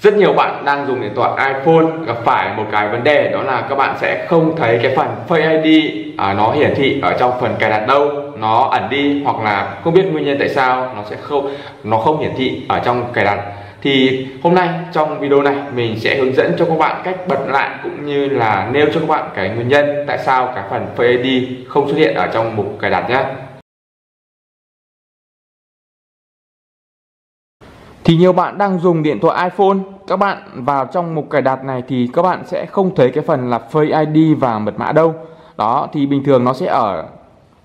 Rất nhiều bạn đang dùng điện thoại iPhone gặp phải một cái vấn đề, đó là các bạn sẽ không thấy cái phần Face ID nó hiển thị ở trong phần cài đặt đâu, nó ẩn đi, hoặc là không biết nguyên nhân tại sao nó không hiển thị ở trong cài đặt. Thì hôm nay trong video này mình sẽ hướng dẫn cho các bạn cách bật lại cũng như là nêu cho các bạn cái nguyên nhân tại sao cái phần Face ID không xuất hiện ở trong mục cài đặt nhé. Thì nhiều bạn đang dùng điện thoại iPhone, các bạn vào trong mục cài đặt này thì các bạn sẽ không thấy cái phần là Face ID và mật mã đâu. Đó, thì bình thường nó sẽ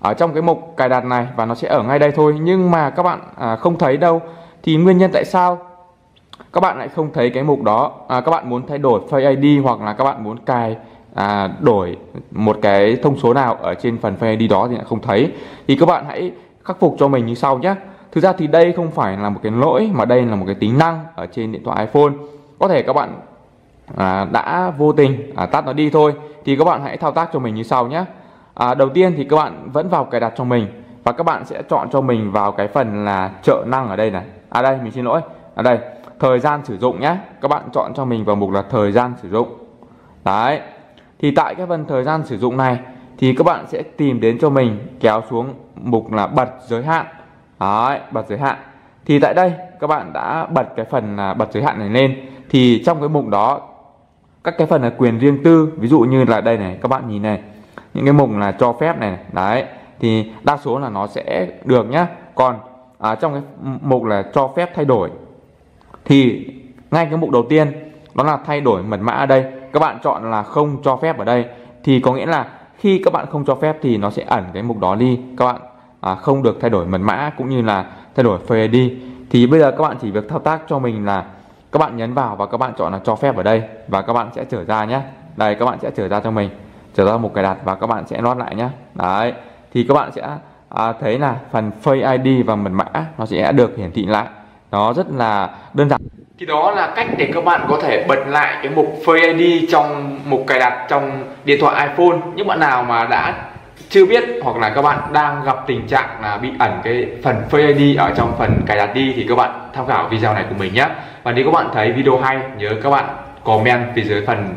ở trong cái mục cài đặt này và nó sẽ ở ngay đây thôi, nhưng mà các bạn không thấy đâu. Thì nguyên nhân tại sao các bạn lại không thấy cái mục đó, các bạn muốn thay đổi Face ID hoặc là các bạn muốn cài đổi một cái thông số nào ở trên phần Face ID đó thì lại không thấy, thì các bạn hãy khắc phục cho mình như sau nhé. Thực ra thì đây không phải là một cái lỗi mà đây là một cái tính năng ở trên điện thoại iPhone. Có thể các bạn đã vô tình tắt nó đi thôi. Thì các bạn hãy thao tác cho mình như sau nhé. Đầu tiên thì các bạn vẫn vào cài đặt cho mình và các bạn sẽ chọn cho mình vào cái phần là trợ năng ở đây này. À đây, mình xin lỗi. Ở đây, thời gian sử dụng nhé. Các bạn chọn cho mình vào mục là thời gian sử dụng. Đấy. Thì tại cái phần thời gian sử dụng này thì các bạn sẽ tìm đến cho mình, kéo xuống mục là bật giới hạn. Đấy, bật giới hạn. Thì tại đây các bạn đã bật cái phần bật giới hạn này lên. Thì trong cái mục đó, các cái phần là quyền riêng tư, ví dụ như là đây này, các bạn nhìn này, những cái mục là cho phép này, đấy, thì đa số là nó sẽ được nhá. Còn trong cái mục là cho phép thay đổi thì ngay cái mục đầu tiên đó là thay đổi mật mã, ở đây các bạn chọn là không cho phép. Ở đây thì có nghĩa là khi các bạn không cho phép thì nó sẽ ẩn cái mục đó đi, các bạn không được thay đổi mật mã cũng như là thay đổi Face ID. Thì bây giờ các bạn chỉ việc thao tác cho mình là các bạn nhấn vào và các bạn chọn là cho phép ở đây và các bạn sẽ trở ra nhé. Đây, các bạn sẽ trở ra cho mình, trở ra mục cài đặt và các bạn sẽ lót lại nhé. Đấy, thì các bạn sẽ thấy là phần Face ID và mật mã nó sẽ được hiển thị lại. Nó rất là đơn giản. Thì đó là cách để các bạn có thể bật lại cái mục Face ID trong mục cài đặt trong điện thoại iPhone. Những bạn nào mà đã chưa biết hoặc là các bạn đang gặp tình trạng là bị ẩn cái phần Face ID ở trong phần cài đặt đi thì các bạn tham khảo video này của mình nhé. Và nếu các bạn thấy video hay, nhớ các bạn comment phía dưới phần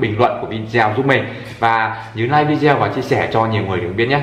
bình luận của video giúp mình, và nhớ like video và chia sẻ cho nhiều người được biết nhé.